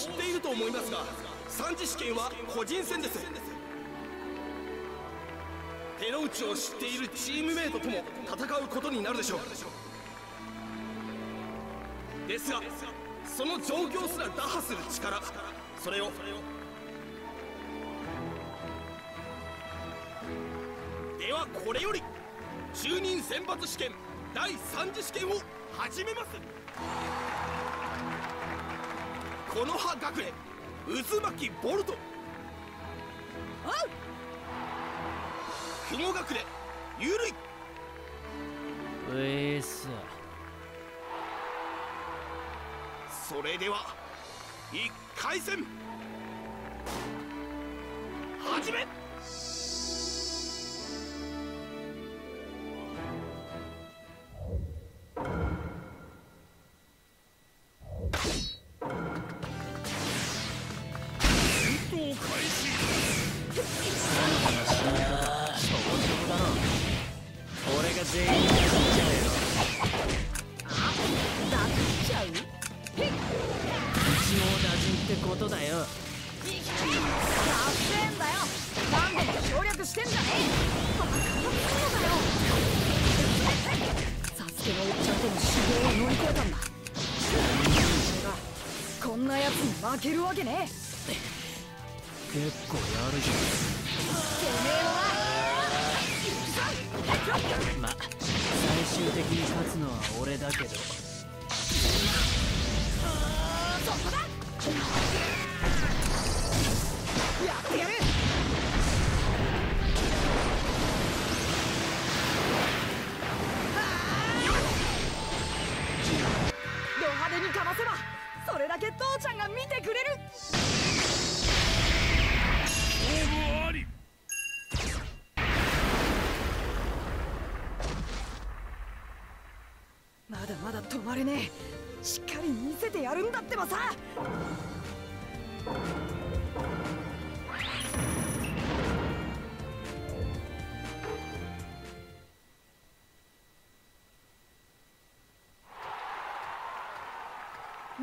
知っていると思いますが、三次試験は個人戦です。手の内を知っているチームメイトとも戦うことになるでしょう。ですがその状況すら打破する力、それをではこれより就任選抜試験第3次試験を始めます。Konohagakure Uzumaki Bolt、 Kumogakure Yurui、 それでは1回戦始め。止まれねえ、しっかり見せてやるんだってばさ。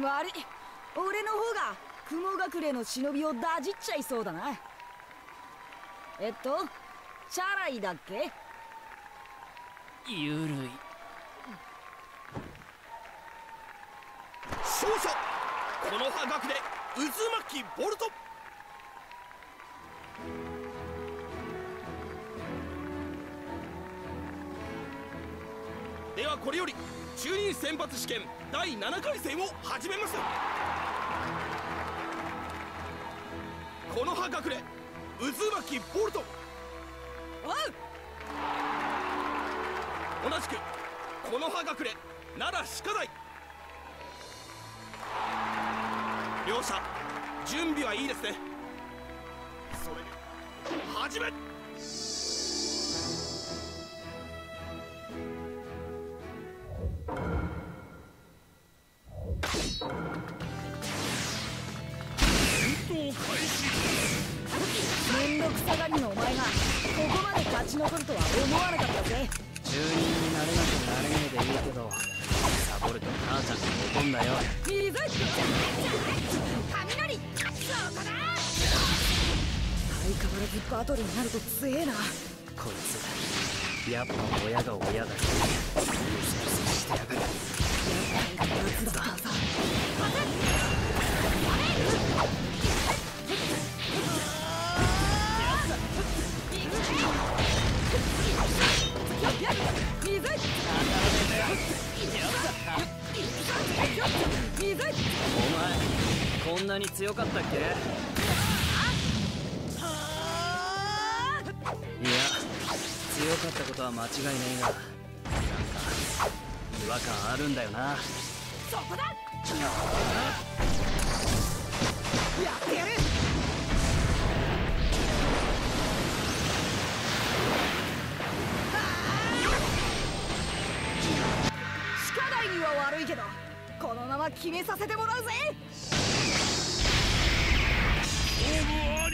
悪い、俺の方が雲隠れの忍びをだじっちゃいそうだな。チャライだっけ？ゆるい。勝者Konohagakure Uzumakiボルト。ではこれより就任選抜試験第7回戦を始めます。Konohagakure Uzumakiボルト、同じくKonohagakure奈良歯科大。両者準備はいいですね。それで始め。戦闘開始。面倒くさがりのお前がここまで勝ち残るとは思わなかったぜ。住人になれなくなれねえでいいけど、サボると母ちゃんが怒んなよ。水相変わらずバトルになると強えなこいつ。やっぱ親が親だよ。してやがる。やっぱり夏だ。お前こんなに強かったっけ？いや、強かったことは間違いないが、なんか違和感あるんだよな。そこだ！やってやる！歯科大には悪いけど、このまま決めさせてもらうぜ。勝負あ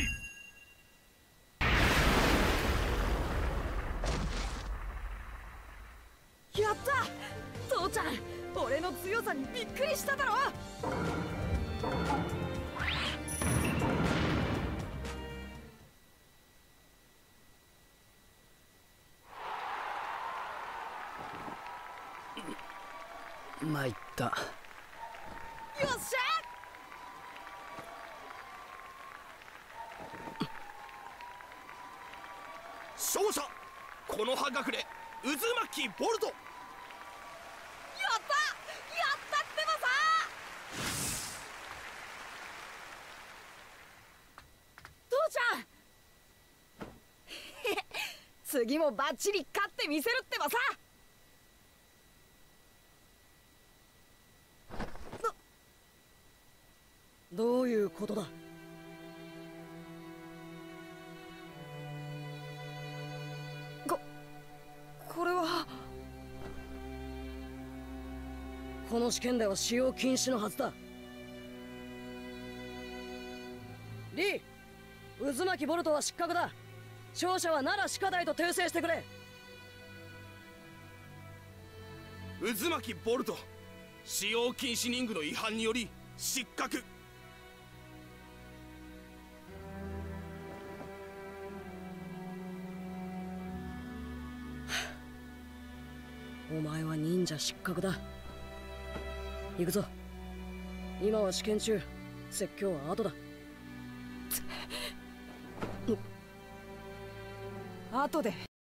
り。やった！父ちゃん、俺の強さにびっくりしただろ！参った。よっしゃ。勝者Konohagakure Uzumakiボルト。やったやったってばさ。父ちゃん次もバッチリ勝ってみせるってばさ。どういうことだ。これはこの試験では使用禁止のはずだ。リー、渦巻きボルトは失格だ。勝者は奈良歯科大と訂正してくれ。渦巻きボルト、使用禁止任具の違反により失格。お前は忍者失格だ。行くぞ。今は試験中、説教は後だ。後で。